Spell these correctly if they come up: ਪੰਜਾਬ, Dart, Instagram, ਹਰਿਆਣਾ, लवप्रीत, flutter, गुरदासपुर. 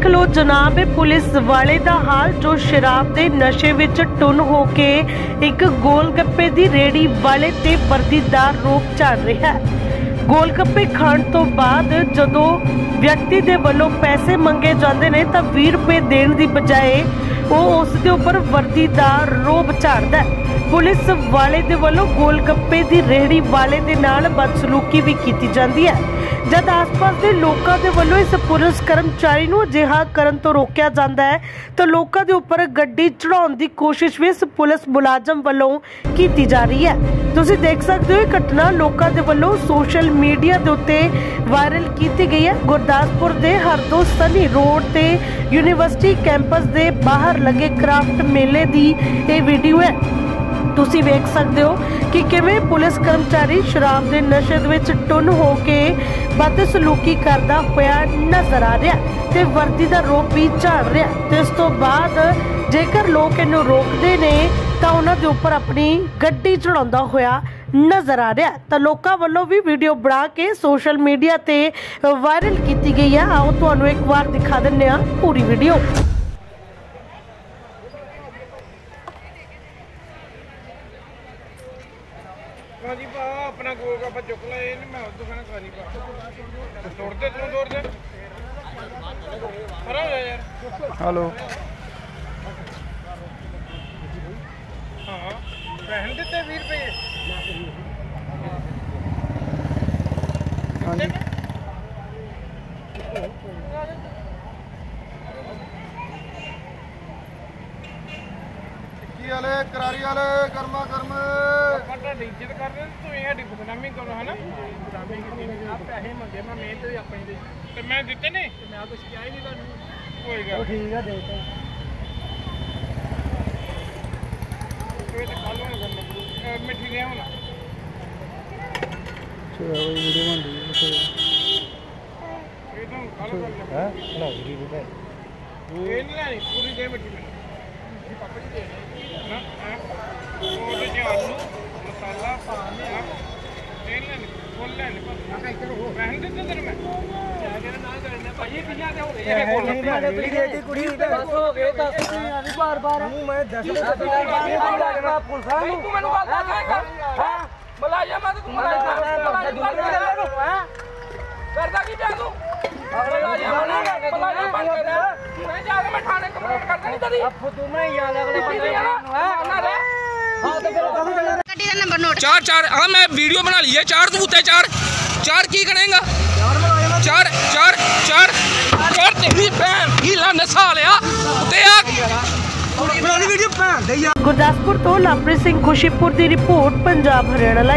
ਦੇਖ ਲਓ ਜਨਾਬ ਪੁਲਿਸ ਵਾਲੇ ਦਾ ਹਾਲ ਜੋ ਸ਼ਰਾਬ ਦੇ ਨਸ਼ੇ ਵਿੱਚ ਟੁੰਨ ਹੋ ਕੇ ਇੱਕ ਗੋਲ ਗੱਪੇ ਦੀ ਰੇੜੀ ਵਾਲੇ ਤੇ ਵਰਦੀਦਾਰ ਰੋਕ ਚੱਲ ਰਿਹਾ ਹੈ। ਗੋਲ ਗੱਪੇ ਖਾਣ ਤੋਂ ਬਾਅਦ ਜਦੋਂ ਵਿਅਕਤੀ ਦੇ ਵੱਲੋਂ ਪੈਸੇ ਮੰਗੇ ਜਾਂਦੇ ਨੇ ਤਾਂ 20 ਰੁਪਏ ਦੇਣ ਦੀ ਬਜਾਏ ਉਹ ਉਸ ਦੇ ਉੱਪਰ ਵਰਦੀਦਾਰ ਰੋਬ ਝਾੜਦਾ। ਪੁਲਿਸ ਵਾਲੇ ਦੇ ਵੱਲੋਂ ਗੋਲ ਗੱਪੇ ਦੀ ਰੇੜੀ ਵਾਲੇ ਦੇ ਨਾਲ ਬਦਸਲੂਕੀ ਵੀ ਕੀਤੀ ਜਾਂਦੀ ਹੈ। जब आसपास के लोगों के वालों इस पुलिस कर्मचारी को अजिहा करन तो रोकिया जाता है तो लोगों के उपर गड्डी चढ़ाने की कोशिश भी इस पुलिस मुलाजम वालों की जा रही है। तुसी देख सकते हो घटना लोगों के वालों सोशल मीडिया के उत्ते वायरल की गई है। गुरदासपुर के हरदो सनी रोड से यूनिवर्सिटी कैंपस के बाहर लगे क्राफ्ट मेले की ये वीडियो है। तुसी वेख सकते हो कि किवें पुलिस कर्मचारी शराब के नशे विच टुन हो के बदसलूकी करदा होया नजर आ रहा ते वर्दी दा रोप भी झाड़ रहा। तो इस तो बाद जेकर लोग इन्हू रोकते ने तो उन्होंने उपर अपनी गड्डी चढ़ाता होया नज़र आ रहा है। तो लोगों वालों भी वीडियो बना के सोशल मीडिया ते वायरल की गई है। आओ तुहानू एक बार दिखा दिंदे आ पूरी वीडियो। जी पा अपना गोल गप्पा चुक ला ये मैं उस दुकान खानी पा दौड़ते तू दौड़ते खड़ा हो जा यार। हेलो हाँ पहन देते 20 रुपये। हाँ जी टिक्की वाले करारी वाले गर्मा गर्म इज्जत कर रहे तू ये साड़ी बदनामी करो है ना। आप पैसे मंगे मैं मेहनत भी अपनी दी तो मैं दिते नहीं तो मैं कुछ किया ही नहीं तुहानू। कोई गल ठीक है देता ये तो कल होने गल मिठी नहीं होना चलो भाई वीडियो बन रही है तो ये तो कल कर हां ना वीडियो पे ये नहीं पूरी दे मिठी में पापा जी दे ना वो तो जान मसाला पानी तेल लेने बोल लेने मैं इधर हो बहन दे दे तेरे में क्या करना ना करना भाई बिना दे हो ये बोल तेरी बेटी कुड़ी बस हो गए दस नहीं बार-बार हूं मैं 10 बार पुलिस आ तू मेनू बात कर हां मलाया मैं तू मलाया करदा की पे तू मलाया मलाया बंद कर मैं जाके मैं थाने कंप्लेंट कर देनी तेरी अब तू मैं यहां लगने ना रे हां तो फिर चार हाँ मैं वीडियो बना ली है। चार तूत है चार की करेगा चार चार चार चार तेरी भैन ही लाने सालिया ते आ। गुरदासपुर तो लवप्रीत खुशीपुर की रिपोर्ट पंजाब हरियाणा।